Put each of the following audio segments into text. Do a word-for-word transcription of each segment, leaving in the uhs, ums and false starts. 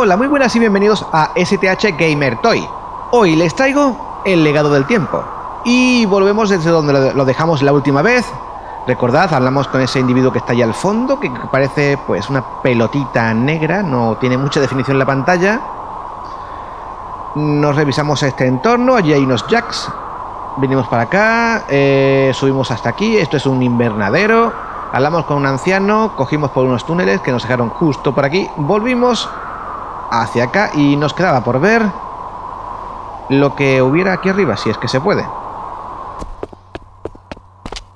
Hola, muy buenas y bienvenidos a STHGamerToy. Hoy les traigo El Legado del Tiempo. Y volvemos desde donde lo dejamos la última vez. Recordad, hablamos con ese individuo que está allá al fondo, que parece pues una pelotita negra, no tiene mucha definición en la pantalla. Nos revisamos este entorno, allí hay unos jacks. Venimos para acá, eh, subimos hasta aquí, esto es un invernadero. Hablamos con un anciano, cogimos por unos túneles que nos dejaron justo por aquí. Volvimos hacia acá y nos quedaba por ver lo que hubiera aquí arriba, si es que se puede.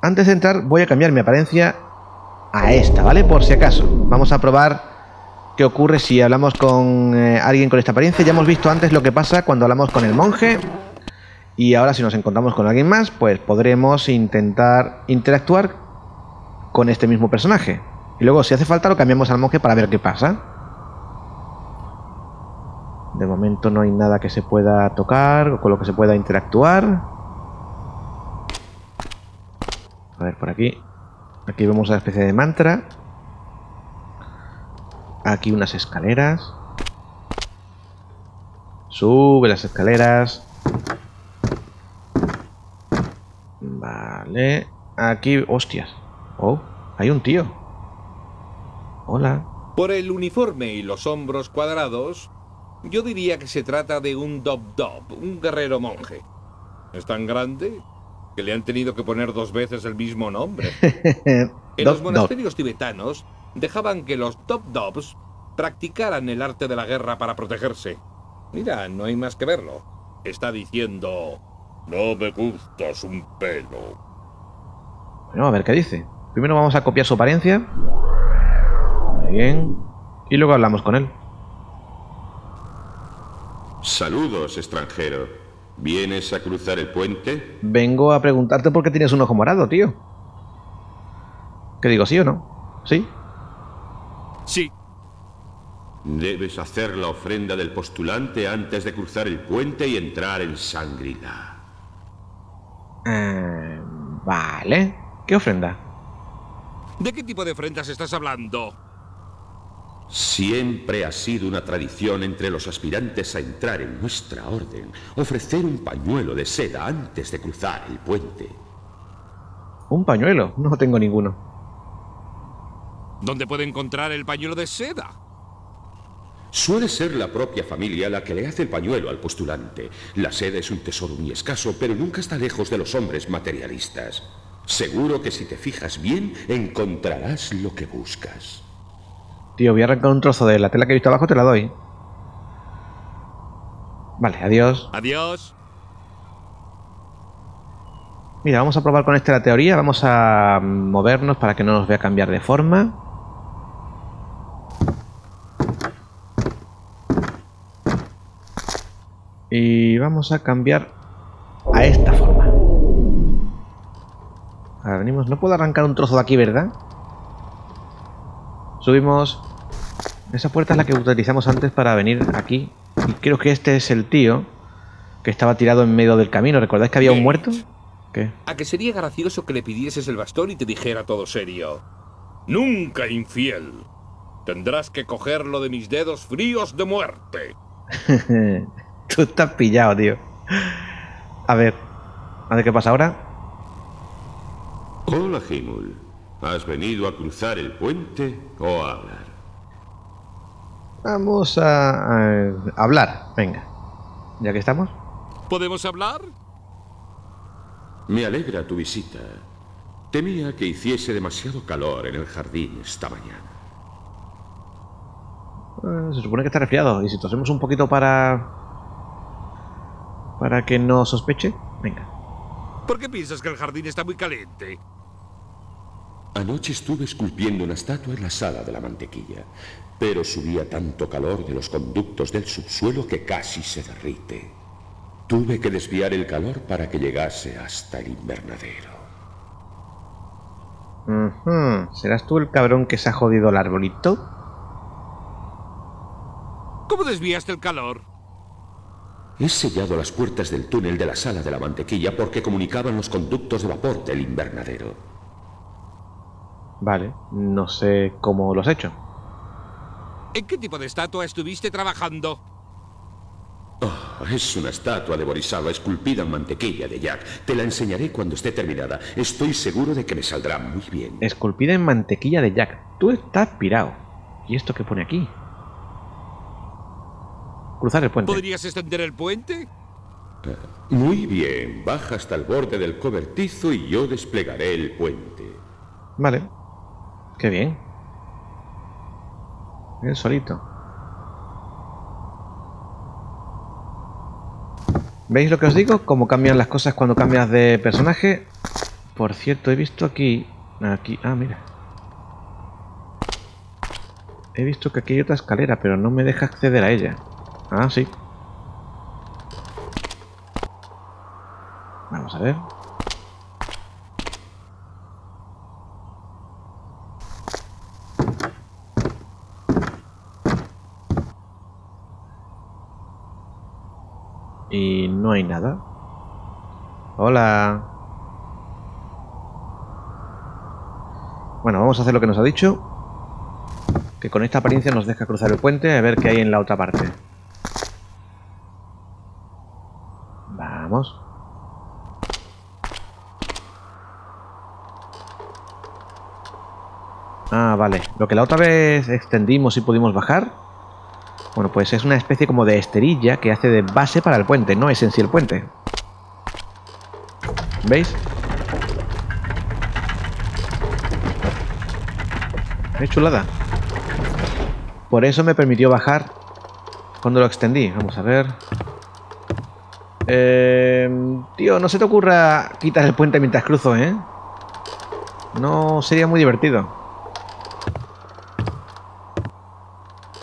Antes de entrar voy a cambiar mi apariencia a esta, ¿vale? Por si acaso. Vamos a probar qué ocurre si hablamos con eh, alguien con esta apariencia. Ya hemos visto antes lo que pasa cuando hablamos con el monje. Y ahora si nos encontramos con alguien más, pues podremos intentar interactuar con este mismo personaje. Y luego si hace falta lo cambiamos al monje para ver qué pasa. De momento no hay nada que se pueda tocar o con lo que se pueda interactuar. A ver, por aquí. Aquí vemos una especie de mantra. Aquí unas escaleras. Sube las escaleras. Vale. Aquí, hostias. Oh, hay un tío. Hola. Por el uniforme y los hombros cuadrados... yo diría que se trata de un Dob-Dob, un guerrero monje. Es tan grande que le han tenido que poner dos veces el mismo nombre. En los monasterios tibetanos dejaban que los Dob-Dobs practicaran el arte de la guerra para protegerse. Mira, no hay más que verlo. Está diciendo, no me gustas un pelo. Bueno, a ver qué dice. Primero vamos a copiar su apariencia. Muy bien. Y luego hablamos con él. Saludos, extranjero. ¿Vienes a cruzar el puente? Vengo a preguntarte por qué tienes un ojo morado, tío. ¿Qué digo, sí o no? ¿Sí? Sí. Debes hacer la ofrenda del postulante antes de cruzar el puente y entrar en Shangrila. Eh, vale. ¿Qué ofrenda? ¿De qué tipo de ofrendas estás hablando? Siempre ha sido una tradición entre los aspirantes a entrar en nuestra orden ofrecer un pañuelo de seda antes de cruzar el puente. ¿Un pañuelo? No tengo ninguno. ¿Dónde puedo encontrar el pañuelo de seda? Suele ser la propia familia la que le hace el pañuelo al postulante. La seda es un tesoro muy escaso, pero nunca está lejos de los hombres materialistas. Seguro que si te fijas bien, encontrarás lo que buscas. Tío, voy a arrancar un trozo de la tela que he visto abajo, te la doy. Vale, adiós. Adiós. Mira, vamos a probar con esta la teoría. Vamos a movernos para que no nos vea cambiar de forma. Y vamos a cambiar a esta forma. Ahora venimos. No puedo arrancar un trozo de aquí, ¿verdad? Subimos. Esa puerta es la que utilizamos antes para venir aquí. Y creo que este es el tío que estaba tirado en medio del camino. ¿Recordáis que había un muerto? ¿Qué? A que sería gracioso que le pidieses el bastón y te dijera todo serio. Nunca, infiel. Tendrás que cogerlo de mis dedos fríos de muerte. Tú estás pillado, tío. A ver. A ver qué pasa ahora. Hola, Himul. ¿Has venido a cruzar el puente o a hablar? Vamos a, a hablar, venga. Ya que estamos. ¿Podemos hablar? Me alegra tu visita. Temía que hiciese demasiado calor en el jardín esta mañana. Eh, se supone que está resfriado. ¿Y si tosemos un poquito para... para que no sospeche? Venga. ¿Por qué piensas que el jardín está muy caliente? Anoche estuve esculpiendo una estatua en la sala de la mantequilla, pero subía tanto calor de los conductos del subsuelo que casi se derrite. Tuve que desviar el calor para que llegase hasta el invernadero. Uh-huh. ¿Serás tú el cabrón que se ha jodido el arbolito? ¿Cómo desviaste el calor? He sellado las puertas del túnel de la sala de la mantequilla porque comunicaban los conductos de vapor del invernadero. Vale, no sé cómo lo has hecho. ¿En qué tipo de estatua estuviste trabajando? Oh, es una estatua de Borisava esculpida en mantequilla de yak. Te la enseñaré cuando esté terminada. Estoy seguro de que me saldrá muy bien. Esculpida en mantequilla de yak. Tú estás pirado. ¿Y esto qué pone aquí? Cruzar el puente. ¿Podrías extender el puente? Muy bien. Baja hasta el borde del cobertizo y yo desplegaré el puente. Vale. Qué bien. Bien solito. ¿Veis lo que os digo? Cómo cambian las cosas cuando cambias de personaje. Por cierto, he visto aquí... Aquí... Ah, mira. He visto que aquí hay otra escalera, pero no me deja acceder a ella. Ah, sí. Vamos a ver. Y no hay nada. Hola. Bueno, vamos a hacer lo que nos ha dicho. Que con esta apariencia nos deja cruzar el puente. A ver qué hay en la otra parte. Vamos. Ah, vale. Lo que la otra vez extendimos y pudimos bajar. Bueno, pues es una especie como de esterilla que hace de base para el puente. No es en sí el puente. ¿Veis? ¡Qué chulada! Por eso me permitió bajar cuando lo extendí. Vamos a ver... Eh, tío, no se te ocurra quitar el puente mientras cruzo, ¿eh? No sería muy divertido.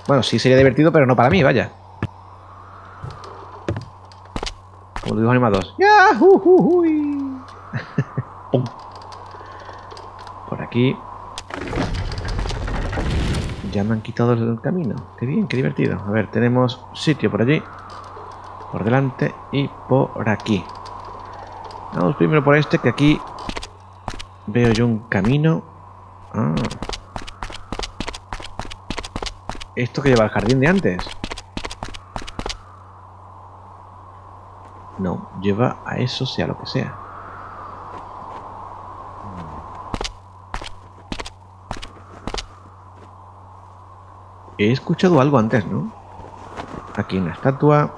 Bueno, sí sería divertido, pero no para mí, vaya. Como los dibujos animados. Por aquí. Ya me han quitado el camino. Qué bien, qué divertido. A ver, tenemos sitio por allí. Por delante y por aquí. Vamos primero por este, que aquí veo yo un camino. Ah. ¿Esto que lleva al jardín de antes? No, lleva a eso, sea lo que sea. He escuchado algo antes, ¿no? Aquí una estatua.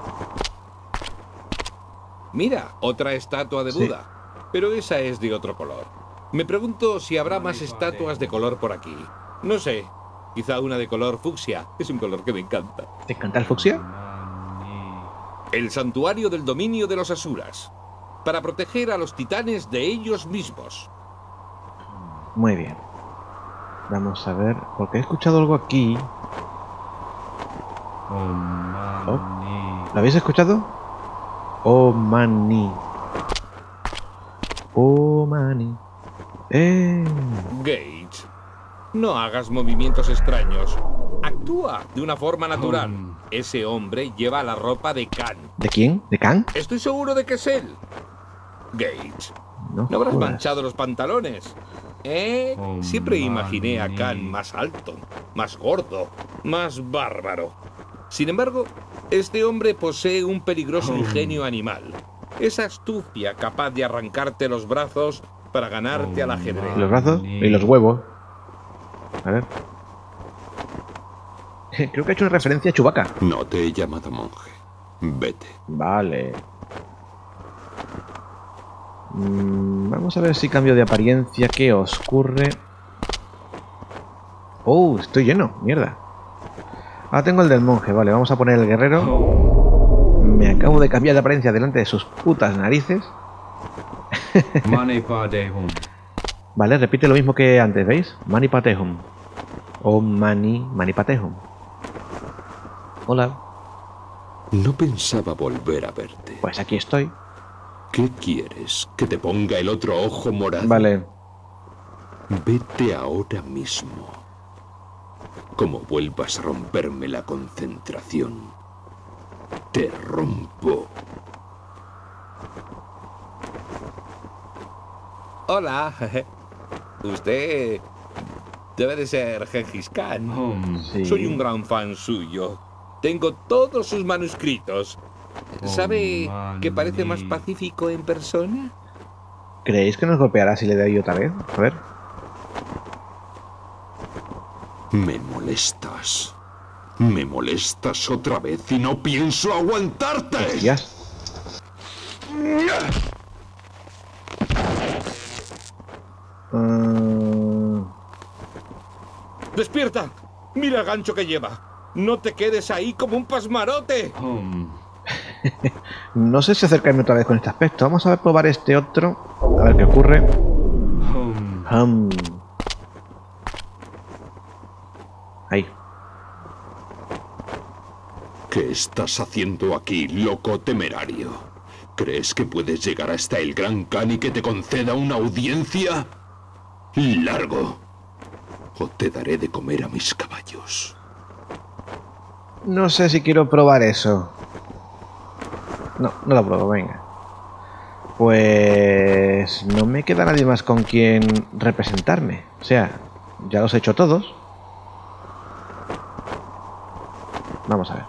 Mira, otra estatua de Buda. Sí. Pero esa es de otro color. Me pregunto si habrá más estatuas de color por aquí. No sé. Quizá una de color fucsia. Es un color que me encanta. ¿Te encanta el fucsia? El santuario del dominio de los asuras. Para proteger a los titanes de ellos mismos. Muy bien. Vamos a ver. Porque he escuchado algo aquí. Oh. ¿Lo habéis escuchado? Oh, mani. Oh, mani. Eh. Gage. No hagas movimientos extraños. Actúa de una forma natural. Ese hombre lleva la ropa de Khan. ¿De quién? ¿De Khan? Estoy seguro de que es él. Gage. No, ¿no habrás manchado los pantalones? ¿Eh? Oh, siempre imaginé a Khan más alto, más gordo, más bárbaro. Sin embargo, este hombre posee un peligroso ingenio animal. Esa astucia capaz de arrancarte los brazos para ganarte al ajedrez. ¿Los brazos? Y los huevos. A ver. Creo que ha hecho una referencia a Chewbacca. No te he llamado monje. Vete. Vale. Mm, vamos a ver si cambio de apariencia. ¿Qué os ocurre? Oh, estoy lleno. Mierda. Ah, tengo el del monje. Vale, vamos a poner el guerrero. Me acabo de cambiar de apariencia delante de sus putas narices. Vale, repite lo mismo que antes, ¿veis? Mani patehum. O mani, mani patehum. Hola. No pensaba volver a verte. Pues aquí estoy. ¿Qué quieres? ¿Que te ponga el otro ojo morado? Vale. Vete ahora mismo. Como vuelvas a romperme la concentración, te rompo. Hola. Usted Debe de ser Gengis Khan. Oh, sí. Soy un gran fan suyo. Tengo todos sus manuscritos. Oh, ¿sabe man, que parece sí. más pacífico en persona? ¿Creéis que nos golpeará si le doy otra vez? A ver. Me molestas. Me molestas otra vez y no pienso aguantarte. Hostias. Uh... ¡Despierta! Mira el gancho que lleva. No te quedes ahí como un pasmarote. Um. No sé si acercarme otra vez con este aspecto. Vamos a probar este otro. A ver qué ocurre. Um. Um. Ahí. ¿Qué estás haciendo aquí, loco temerario? ¿Crees que puedes llegar hasta el Gran Khan y que te conceda una audiencia? ¡Largo! O te daré de comer a mis caballos. No sé si quiero probar eso. No, no lo pruebo, venga. Pues... no me queda nadie más con quien representarme. O sea, ya los he hecho todos. Vamos a ver.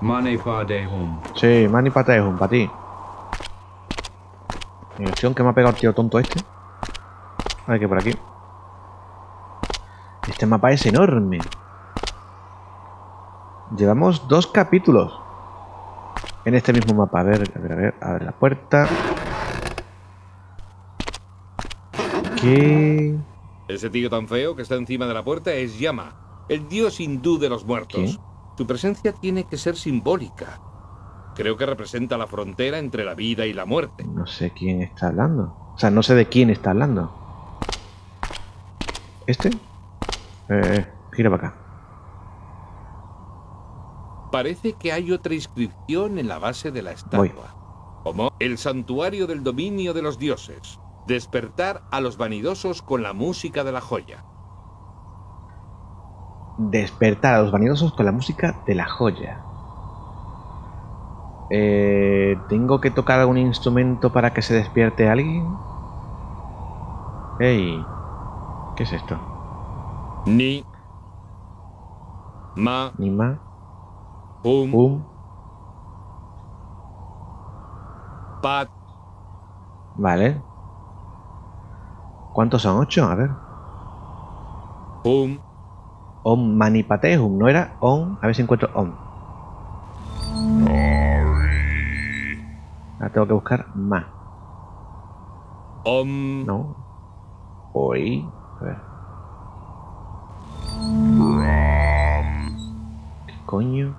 Mani Padehum. Sí, Mani Padehum, para ti. Misión que me ha pegado el tío tonto este. A ver que por aquí. Este mapa es enorme. Llevamos dos capítulos en este mismo mapa. A ver, a ver, a ver, a ver la puerta. ¿Qué? Ese tío tan feo que está encima de la puerta es Yama, el dios hindú de los muertos. ¿Qué? Tu presencia tiene que ser simbólica. Creo que representa la frontera entre la vida y la muerte. No sé quién está hablando. O sea, no sé de quién está hablando. ¿Este? Eh, gira para acá. Parece que hay otra inscripción en la base de la estatua. Voy. Como el santuario del dominio de los dioses. Despertar a los vanidosos con la música de la joya. Despertar a los vanidosos con la música de la joya. Eh, ¿Tengo que tocar algún instrumento para que se despierte alguien? Ey, ¿qué es esto? Ni ma, ni ma, um, um, pat. Vale. ¿Cuántos son? ¿Ocho? A ver. Um. Om Mani Padehum, no era Om, a ver si encuentro Om. Ahora tengo que buscar Ma. Om. No. Hoy. A ver. ¿Qué coño?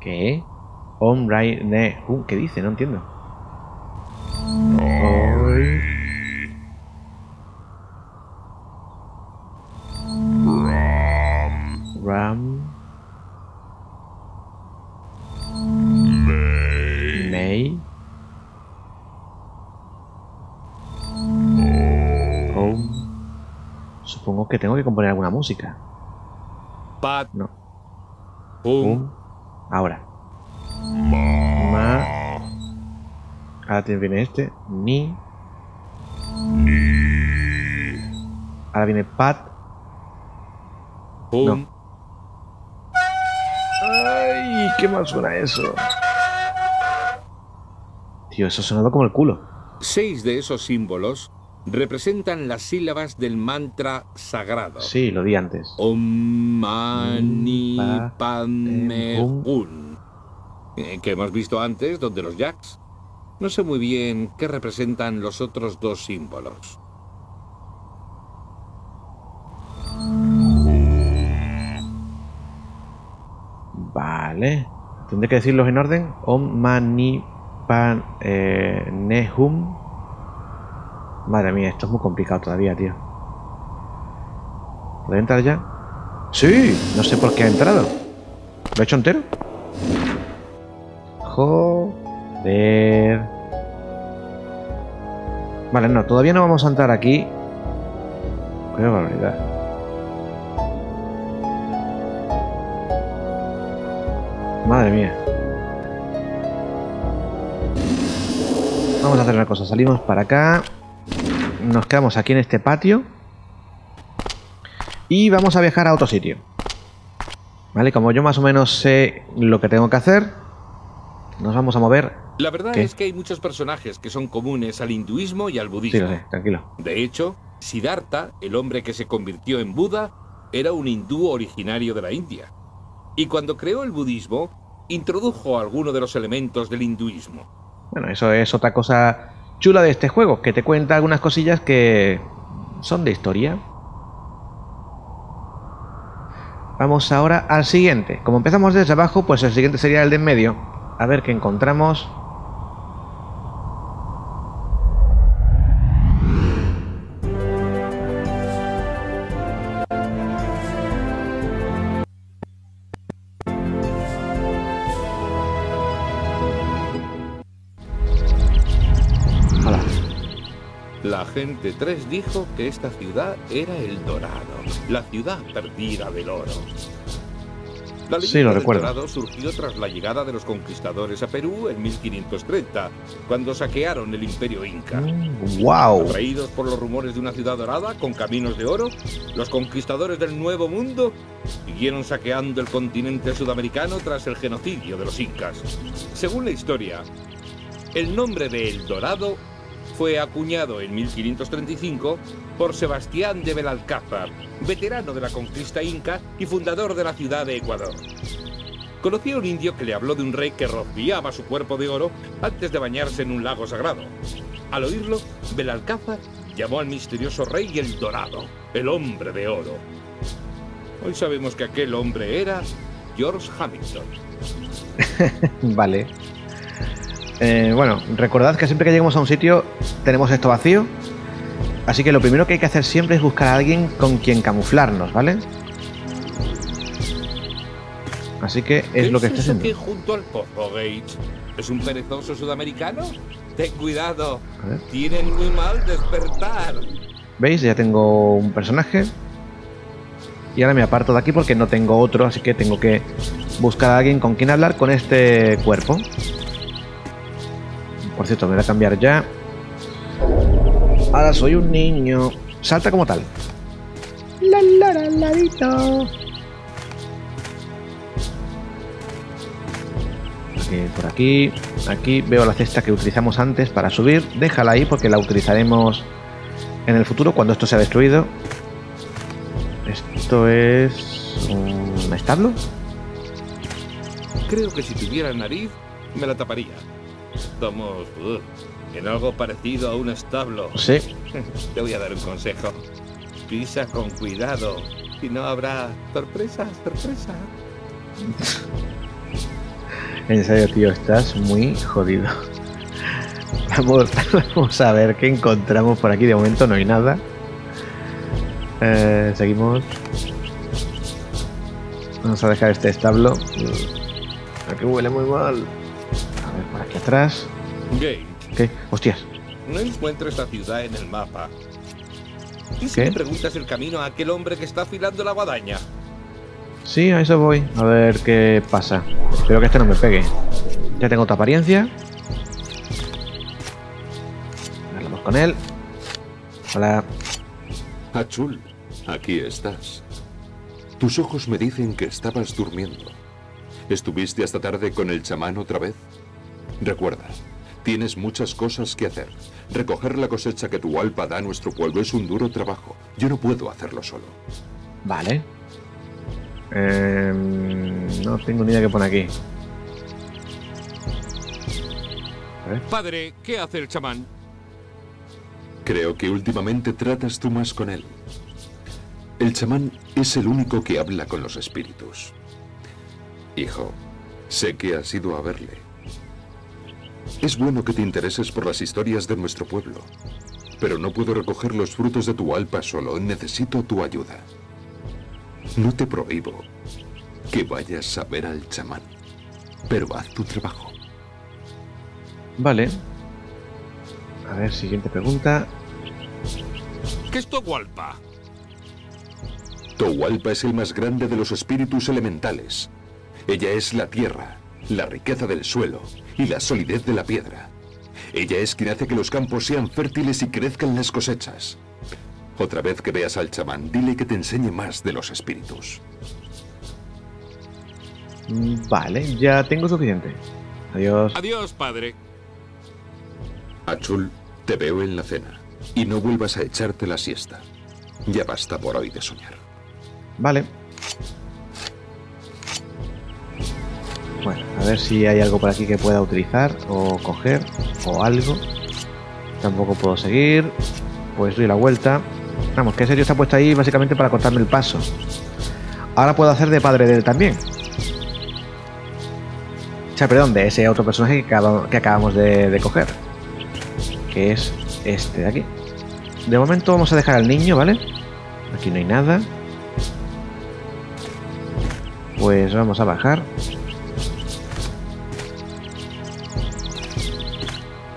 ¿Qué? Om Rai Ne Hum. ¿Qué dice? No entiendo. Ram. Ram. Nei. Nei. Om. Supongo que tengo que componer alguna música. Pat. No. Um. Um. Ahora. Ma. Ma. Ahora te viene este. Ni. Ni. Ahora viene Pat. Um. No. Ay, qué mal suena eso. Tío, eso ha sonado como el culo. Seis de esos símbolos representan las sílabas del mantra sagrado. Sí, lo di antes. Om Mani Padme Hum, que hemos visto antes, donde los yaks. No sé muy bien qué representan los otros dos símbolos. Vale. Tendré que decirlos en orden. Om Mani Padme Hum. Madre mía, esto es muy complicado todavía, tío. ¿Puedo entrar ya? ¡Sí! No sé por qué ha entrado. ¿Lo he hecho entero? Joder. Vale, no, todavía no vamos a entrar aquí. Qué barbaridad. Madre mía. Vamos a hacer una cosa. Salimos para acá. Nos quedamos aquí en este patio. Y vamos a viajar a otro sitio. Vale, como yo más o menos sé lo que tengo que hacer, nos vamos a mover. La verdad ¿Qué? es que hay muchos personajes que son comunes al hinduismo y al budismo. Sí, lo sé, tranquilo. De hecho, Siddhartha, el hombre que se convirtió en Buda, era un hindú originario de la India. Y cuando creó el budismo, introdujo algunos de los elementos del hinduismo. Bueno, eso es otra cosa chula de este juego, que te cuenta algunas cosillas que son de historia. Vamos ahora al siguiente. Como empezamos desde abajo, pues el siguiente sería el de en medio. A ver qué encontramos. Hola. La gente tres dijo que esta ciudad era El Dorado, la ciudad perdida del oro. La leyenda sí, lo del Dorado surgió tras la llegada de los conquistadores a Perú en mil quinientos treinta, cuando saquearon el imperio inca. Mm, wow. Atraídos por los rumores de una ciudad dorada con caminos de oro, los conquistadores del Nuevo Mundo siguieron saqueando el continente sudamericano tras el genocidio de los incas. Según la historia, el nombre de El Dorado fue acuñado en mil quinientos treinta y cinco por Sebastián de Belalcázar, veterano de la conquista inca y fundador de la ciudad de Ecuador. Conoció a un indio que le habló de un rey que rociaba su cuerpo de oro antes de bañarse en un lago sagrado. Al oírlo, Belalcázar llamó al misterioso rey El Dorado, el hombre de oro. Hoy sabemos que aquel hombre era George Hamilton. Vale. Eh, bueno, recordad que siempre que lleguemos a un sitio tenemos esto vacío, así que lo primero que hay que hacer siempre es buscar a alguien con quien camuflarnos, ¿vale? Así que es lo que estoy haciendo. ¿Qué es eso que junto al pozo, Gage? ¿Es un perezoso sudamericano? Ten cuidado, tienen muy mal despertar. ¿Veis? Ya tengo un personaje. Y ahora me aparto de aquí porque no tengo otro, así que tengo que buscar a alguien con quien hablar con este cuerpo. Por cierto, me voy a cambiar ya. Ahora soy un niño. Salta como tal. La lara al ladito. Aquí, por aquí. Aquí veo la cesta que utilizamos antes para subir. Déjala ahí porque la utilizaremos en el futuro cuando esto sea destruido. Esto es un establo. Creo que si tuviera nariz me la taparía. Estamos uh, en algo parecido a un establo. Sí. Te voy a dar un consejo. Pisa con cuidado. Si no habrá sorpresa, sorpresa. En serio, tío, estás muy jodido. Vamos, vamos a ver qué encontramos por aquí. De momento no hay nada. Eh, seguimos. Vamos a dejar este establo. Aquí huele muy mal. Por aquí atrás. Gate. ¿Qué? Hostias. No encuentro esta ciudad en el mapa. ¿Y si le preguntas el camino a aquel hombre que está afilando la guadaña? Sí, a eso voy. A ver qué pasa. Espero que este no me pegue. Ya tengo otra apariencia. Hablamos con él. Hola. Achul, aquí estás. Tus ojos me dicen que estabas durmiendo. ¿Estuviste hasta tarde con el chamán otra vez? Recuerda, tienes muchas cosas que hacer. Recoger la cosecha que Tualpa da a nuestro pueblo es un duro trabajo. Yo no puedo hacerlo solo. Vale. Eh, no tengo ni idea qué pone aquí. ¿Eh? Padre, ¿qué hace el chamán? Creo que últimamente tratas tú más con él. El chamán es el único que habla con los espíritus. Hijo, sé que has ido a verle. Es bueno que te intereses por las historias de nuestro pueblo, pero no puedo recoger los frutos de Tualpa solo. Necesito tu ayuda. No te prohíbo que vayas a ver al chamán, pero haz tu trabajo. Vale. A ver, siguiente pregunta. ¿Qué es Tualpa? Tualpa es el más grande de los espíritus elementales. Ella es la tierra, la riqueza del suelo y la solidez de la piedra. Ella es quien hace que los campos sean fértiles y crezcan las cosechas. Otra vez que veas al chamán, dile que te enseñe más de los espíritus. Vale, ya tengo suficiente. Adiós. Adiós, padre. Achul, te veo en la cena. Y no vuelvas a echarte la siesta. Ya basta por hoy de soñar. Vale. Bueno, a ver si hay algo por aquí que pueda utilizar o coger o algo. Tampoco puedo seguir. Pues doy la vuelta. Vamos, que en serio está puesto ahí básicamente para cortarme el paso. Ahora puedo hacer de padre de él también. O sea, perdón, de ese otro personaje que, acab que acabamos de, de coger. Que es este de aquí. De momento vamos a dejar al niño, ¿vale? Aquí no hay nada. Pues vamos a bajar.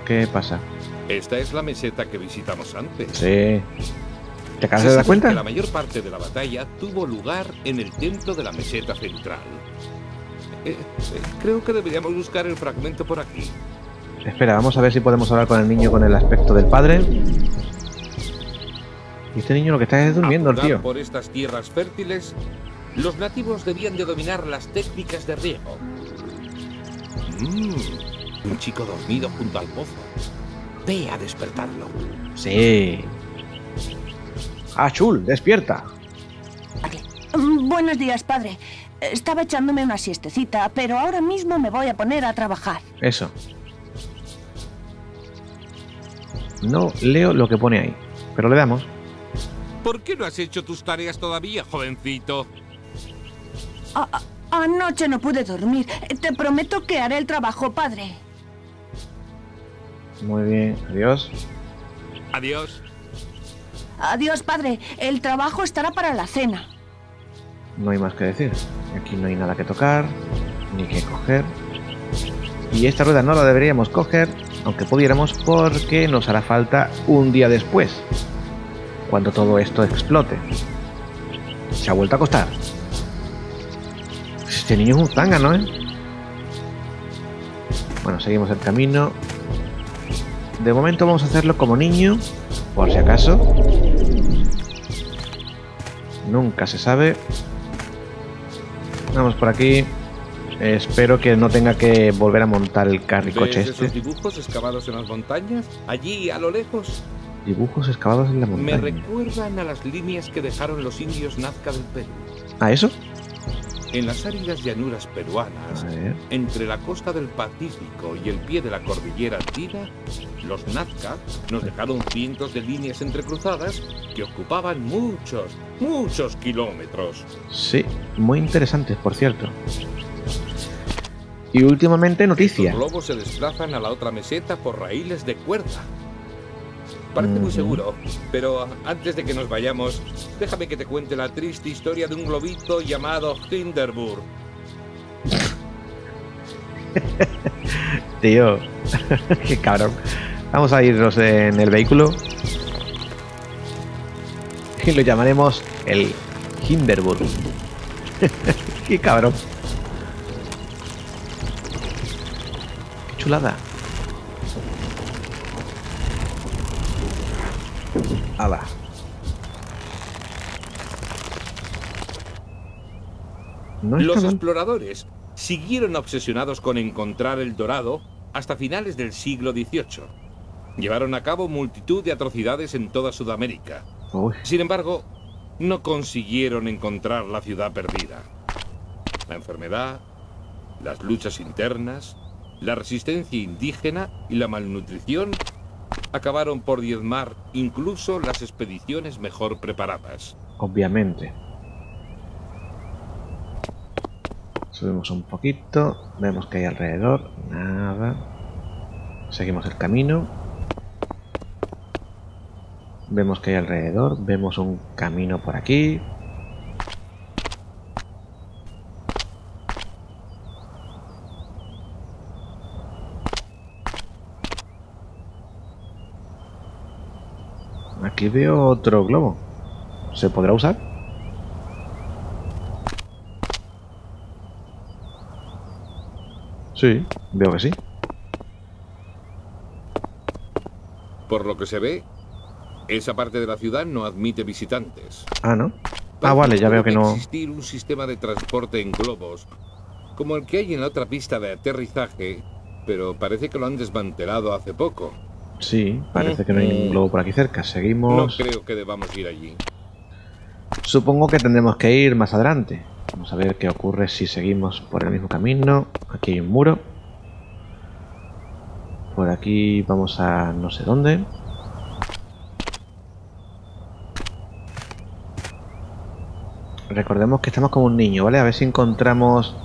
¿Qué pasa? Esta es la meseta que visitamos antes. Sí. ¿Te acabas de dar cuenta? La mayor parte de la batalla tuvo lugar en el templo de la meseta central. Eh, eh, creo que deberíamos buscar el fragmento por aquí. Espera, vamos a ver si podemos hablar con el niño con el aspecto del padre. Y este niño lo que está es durmiendo, el tío. Por estas tierras fértiles, los nativos debían de dominar las técnicas de riego. Mm, un chico dormido junto al pozo. Ve a despertarlo. Sí. Achul, despierta. Aquí. Buenos días, padre. Estaba echándome una siestecita, pero ahora mismo me voy a poner a trabajar. Eso. No leo lo que pone ahí, pero le damos. ¿Por qué no has hecho tus tareas todavía, jovencito? A- anoche no pude dormir. Te prometo que haré el trabajo, padre. Muy bien, adiós. Adiós. Adiós, padre. El trabajo estará para la cena. No hay más que decir. Aquí no hay nada que tocar, ni que coger. Y esta rueda no la deberíamos coger, aunque pudiéramos, porque nos hará falta un día después, cuando todo esto explote. Se ha vuelto a acostar. Este niño es un zángano, ¿eh? Bueno, seguimos el camino. De momento vamos a hacerlo como niño, por si acaso. Nunca se sabe. Vamos por aquí. Espero que no tenga que volver a montar el carricoche este. ¿Ves esos dibujos excavados en las montañas? Allí, a lo lejos. Dibujos excavados en la montaña. Me recuerdan a las líneas que dejaron los indios Nazca del Perú. ¿A eso? En las áridas llanuras peruanas, entre la costa del Pacífico y el pie de la cordillera andina, los Nazca nos dejaron cientos de líneas entrecruzadas que ocupaban muchos, muchos kilómetros. Sí, muy interesantes, por cierto. Y últimamente noticia. Los globos se desplazan a la otra meseta por raíles de cuerda. Parece muy seguro, pero antes de que nos vayamos, déjame que te cuente la triste historia de un globito llamado Hindenburg. Tío, qué cabrón. Vamos a irnos en el vehículo. Y lo llamaremos el Hindenburg. Qué cabrón. Qué chulada. Ala. No Los mal. exploradores siguieron obsesionados con encontrar el Dorado hasta finales del siglo dieciocho. Llevaron a cabo multitud de atrocidades en toda Sudamérica. Uy. Sin embargo, no consiguieron encontrar la ciudad perdida. La enfermedad, las luchas internas, la resistencia indígena y la malnutrición acabaron por diezmar incluso las expediciones mejor preparadas. Obviamente. Subimos un poquito, vemos que hay alrededor, nada. Seguimos el camino. Vemos que hay alrededor, vemos un camino por aquí. Aquí veo otro globo. ¿Se podrá usar? Sí, veo que sí. Por lo que se ve, esa parte de la ciudad no admite visitantes. Ah, ¿no? Ah, vale, ya veo que no... existir un sistema de transporte en globos, como el que hay en la otra pista de aterrizaje, pero parece que lo han desmantelado hace poco. Sí, parece que no hay ningún globo por aquí cerca. Seguimos... No creo que debamos ir allí. Supongo que tendremos que ir más adelante. Vamos a ver qué ocurre si seguimos por el mismo camino. Aquí hay un muro. Por aquí vamos a no sé dónde. Recordemos que estamos como un niño, ¿vale? A ver si encontramos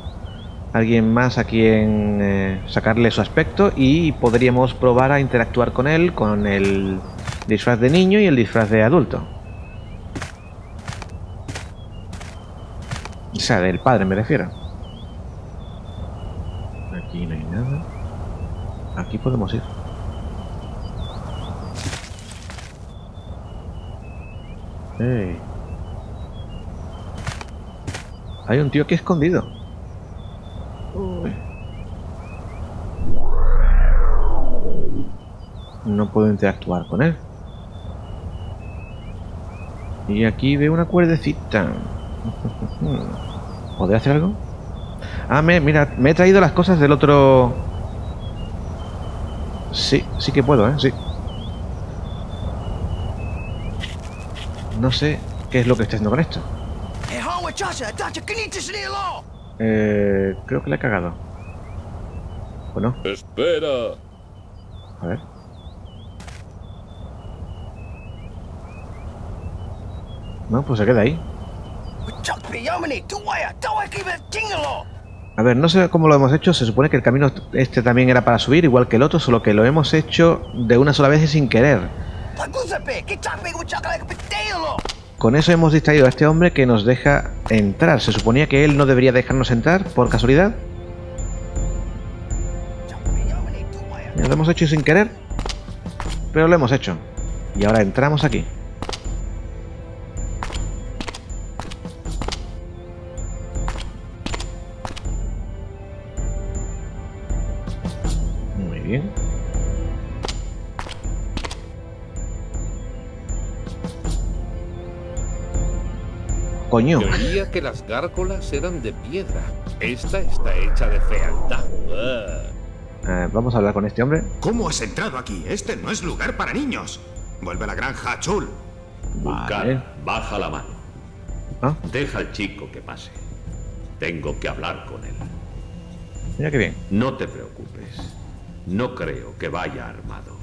a alguien más a quien eh, sacarle su aspecto y podríamos probar a interactuar con él, con el disfraz de niño y el disfraz de adulto. O sea, del padre me refiero. Aquí no hay nada. Aquí podemos ir. Hey. Hay un tío aquí escondido. Uy. No puedo interactuar con él. Y aquí veo una cuerdecita. ¿Podría hacer algo? Ah, me, mira, me he traído las cosas del otro... Sí, sí que puedo, ¿eh? Sí. No sé qué es lo que estoy haciendo con esto. Eh, creo que le he cagado. Bueno. Espera. A ver. No, pues se queda ahí. A ver, no sé cómo lo hemos hecho. Se supone que el camino este también era para subir, igual que el otro, solo que lo hemos hecho de una sola vez y sin querer. Con eso hemos distraído a este hombre que nos deja entrar. Se suponía que él no debería dejarnos entrar, por casualidad. Lo hemos hecho sin querer, pero lo hemos hecho. Y ahora entramos aquí. Bien. Coño. Creía que las gárgolas eran de piedra. Esta está hecha de fealdad. Eh, vamos a hablar con este hombre. ¿Cómo has entrado aquí? Este no es lugar para niños. Vuelve a la granja, Chul. Vulcan, baja la mano. ¿Ah? Deja al chico que pase. Tengo que hablar con él. Mira qué bien. No te preocupes. No creo que vaya armado.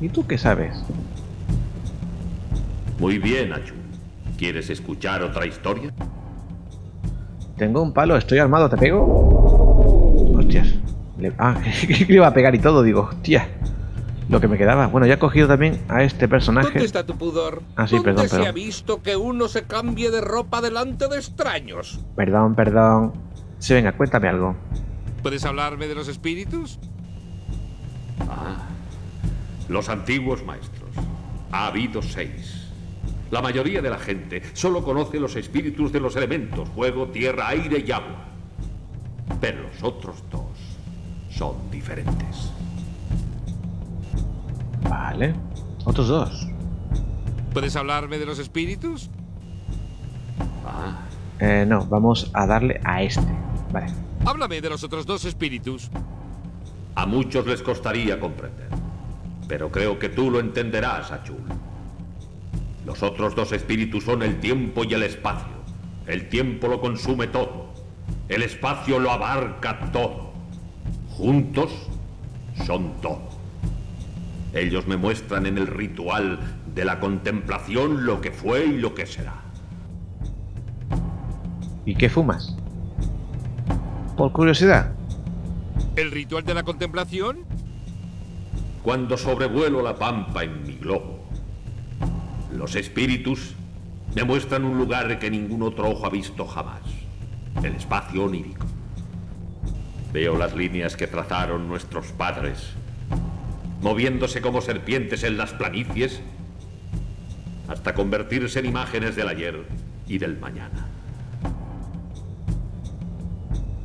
¿Y tú qué sabes? Muy bien, Achu. ¿Quieres escuchar otra historia? Tengo un palo, estoy armado, ¿te pego? Hostias. Ah, que le iba a pegar y todo, digo, hostia. Lo que me quedaba. Bueno, ya he cogido también a este personaje. ¿Dónde está tu pudor? Ah, sí, perdón, perdón. ¿Dónde se ha visto que uno se cambie de ropa delante de extraños? Perdón, perdón. Sí, venga, cuéntame algo. ¿Puedes hablarme de los espíritus? Ah, los antiguos maestros. Ha habido seis. La mayoría de la gente solo conoce los espíritus de los elementos, fuego, tierra, aire y agua. Pero los otros dos son diferentes. Vale, otros dos. ¿Puedes hablarme de los espíritus? Ah. Eh, no, vamos a darle a este. Vale. Háblame de los otros dos espíritus. A muchos les costaría comprender, pero creo que tú lo entenderás, Achul. Los otros dos espíritus son el tiempo y el espacio. El tiempo lo consume todo. El espacio lo abarca todo. Juntos son todo. Ellos me muestran en el ritual de la contemplación lo que fue y lo que será. ¿Y qué fumas? Por curiosidad. ¿El ritual de la contemplación? Cuando sobrevuelo la pampa en mi globo, los espíritus me muestran un lugar que ningún otro ojo ha visto jamás. El espacio onírico. Veo las líneas que trazaron nuestros padres, moviéndose como serpientes en las planicies, hasta convertirse en imágenes del ayer y del mañana.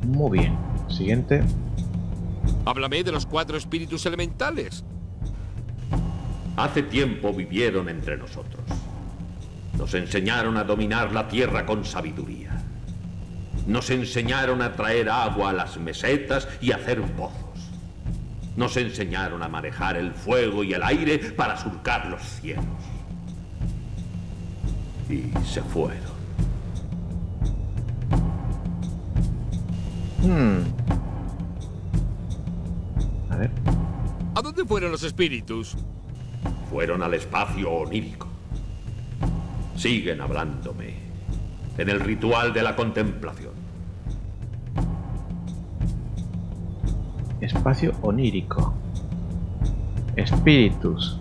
Muy bien. Siguiente. Háblame de los cuatro espíritus elementales. Hace tiempo vivieron entre nosotros. Nos enseñaron a dominar la tierra con sabiduría. Nos enseñaron a traer agua a las mesetas y a hacer pozos. Nos enseñaron a manejar el fuego y el aire para surcar los cielos. Y se fueron. Hmm. A ver. ¿A dónde fueron los espíritus? Fueron al espacio onírico. Siguen hablándome en el ritual de la contemplación. Espacio onírico. Espíritus.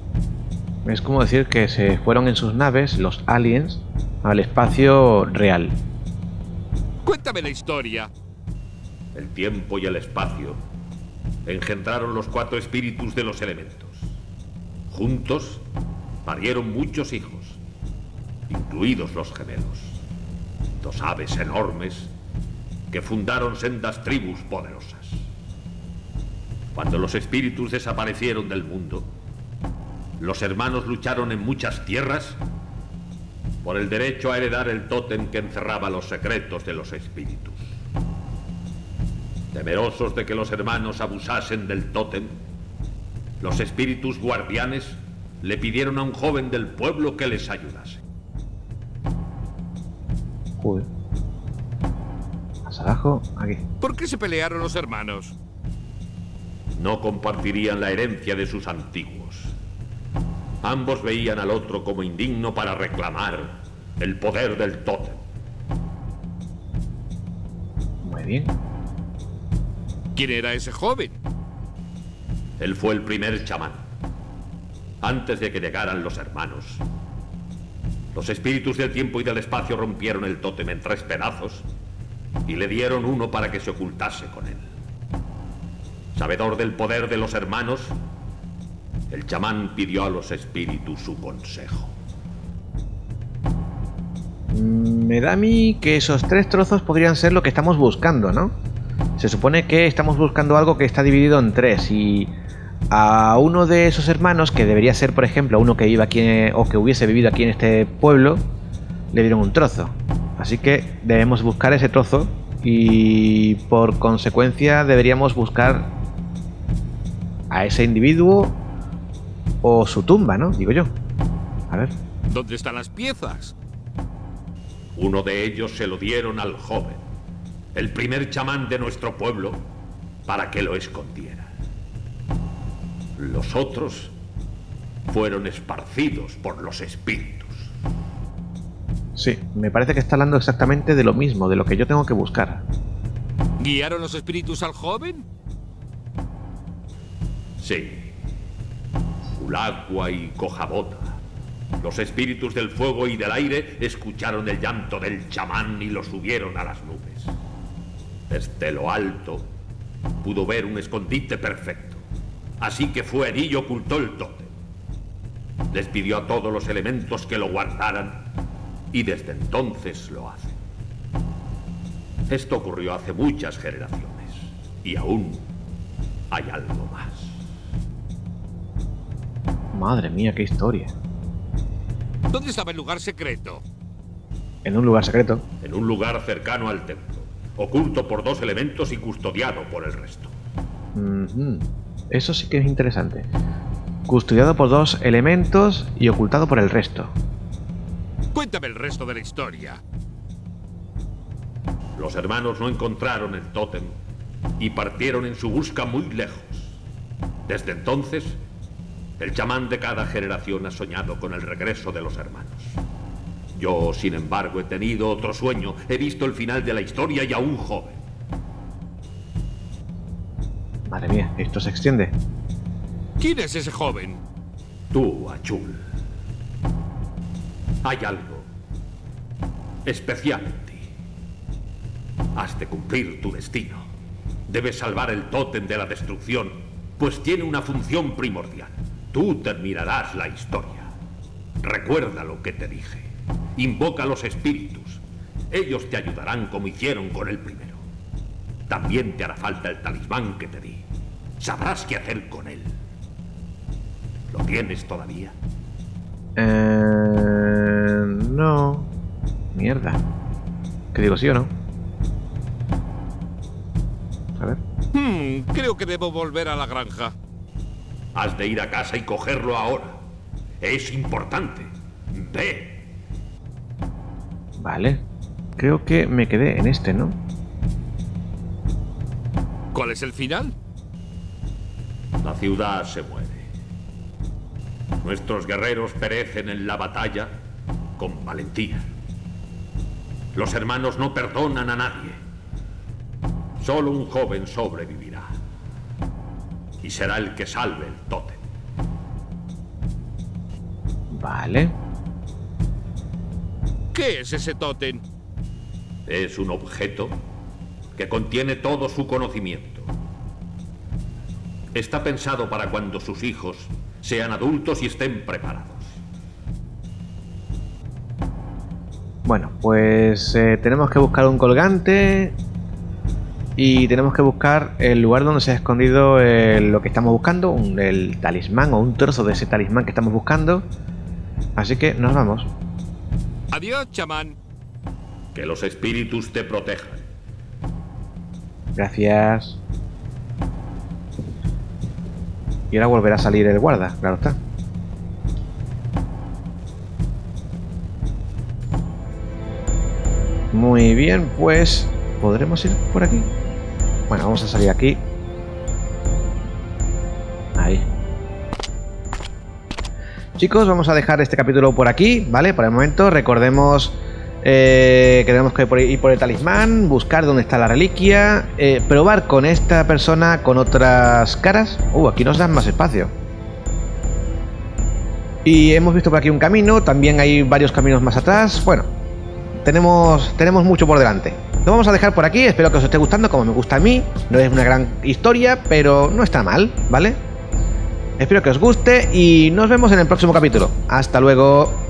Es como decir que se fueron en sus naves, los aliens, al espacio real. Cuéntame la historia. El tiempo y el espacio engendraron los cuatro espíritus de los elementos. Juntos parieron muchos hijos, incluidos los gemelos. Dos aves enormes que fundaron sendas tribus poderosas. Cuando los espíritus desaparecieron del mundo, los hermanos lucharon en muchas tierras por el derecho a heredar el tótem que encerraba los secretos de los espíritus. Temerosos de que los hermanos abusasen del tótem, los espíritus guardianes le pidieron a un joven del pueblo que les ayudase. Joder. Más abajo, aquí. ¿Por qué se pelearon los hermanos? No compartirían la herencia de sus antiguos. Ambos veían al otro como indigno para reclamar el poder del tótem. Muy bien. ¿Quién era ese joven? Él fue el primer chamán. Antes de que llegaran los hermanos, los espíritus del tiempo y del espacio rompieron el tótem en tres pedazos y le dieron uno para que se ocultase con él. Sabedor del poder de los hermanos, el chamán pidió a los espíritus su consejo. Me da a mí que esos tres trozos podrían ser lo que estamos buscando, ¿no? Se supone que estamos buscando algo que está dividido en tres y a uno de esos hermanos, que debería ser, por ejemplo, uno que viva aquí o que hubiese vivido aquí en este pueblo, le dieron un trozo. Así que debemos buscar ese trozo y por consecuencia deberíamos buscar a ese individuo o su tumba, ¿no? Digo yo. A ver. ¿Dónde están las piezas? Uno de ellos se lo dieron al joven, el primer chamán de nuestro pueblo, para que lo escondiera. Los otros fueron esparcidos por los espíritus. Sí, me parece que está hablando exactamente de lo mismo, de lo que yo tengo que buscar. ¿Guiaron los espíritus al joven? Sí. Fulacua y Cojabota, los espíritus del fuego y del aire, escucharon el llanto del chamán y lo subieron a las nubes. Desde lo alto pudo ver un escondite perfecto. Así que fue allí y ocultó el tótem. Les pidió a todos los elementos que lo guardaran y desde entonces lo hace. Esto ocurrió hace muchas generaciones y aún hay algo más. Madre mía, qué historia. ¿Dónde estaba el lugar secreto? ¿En un lugar secreto? En un lugar cercano al templo, oculto por dos elementos y custodiado por el resto. Mm-hmm. Eso sí que es interesante. Custodiado por dos elementos y ocultado por el resto. Cuéntame el resto de la historia. Los hermanos no encontraron el tótem y partieron en su busca muy lejos. Desde entonces, el chamán de cada generación ha soñado con el regreso de los hermanos. Yo, sin embargo, he tenido otro sueño. He visto el final de la historia y a un joven. Madre mía, esto se extiende. ¿Quién es ese joven? Tú, Achul. Hay algo especial en ti. Has de cumplir tu destino. Debes salvar el tótem de la destrucción, pues tiene una función primordial. Tú terminarás la historia. Recuerda lo que te dije. Invoca a los espíritus. Ellos te ayudarán como hicieron con el primero. También te hará falta el talismán que te di. Sabrás qué hacer con él. ¿Lo tienes todavía? Eh, no. Mierda. ¿Qué digo, sí o no? A ver. Hmm, creo que debo volver a la granja. Has de ir a casa y cogerlo ahora. Es importante. Ve. Vale. Creo que me quedé en este, ¿no? ¿Cuál es el final? La ciudad se muere. Nuestros guerreros perecen en la batalla con valentía. Los hermanos no perdonan a nadie. Solo un joven sobrevivirá. Y será el que salve el tótem. Vale. ¿Qué es ese tótem? Es un objeto que contiene todo su conocimiento. Está pensado para cuando sus hijos sean adultos y estén preparados. Bueno, pues eh, tenemos que buscar un colgante y tenemos que buscar el lugar donde se ha escondido eh, lo que estamos buscando, un, el talismán o un trozo de ese talismán que estamos buscando. Así que nos vamos. Adiós, chamán. Que los espíritus te protejan. Gracias. Y ahora volverá a salir el guarda, claro está. Muy bien, pues... ¿podremos ir por aquí? Bueno, vamos a salir aquí. Ahí. Chicos, vamos a dejar este capítulo por aquí, ¿vale? Por el momento, recordemos... Eh, que tenemos que ir por el talismán, buscar dónde está la reliquia, eh, probar con esta persona, con otras caras. Uh, aquí nos dan más espacio. Y hemos visto por aquí un camino, también hay varios caminos más atrás. Bueno, tenemos, tenemos mucho por delante. Lo vamos a dejar por aquí, espero que os esté gustando como me gusta a mí. No es una gran historia, pero no está mal, ¿vale? Espero que os guste y nos vemos en el próximo capítulo. Hasta luego.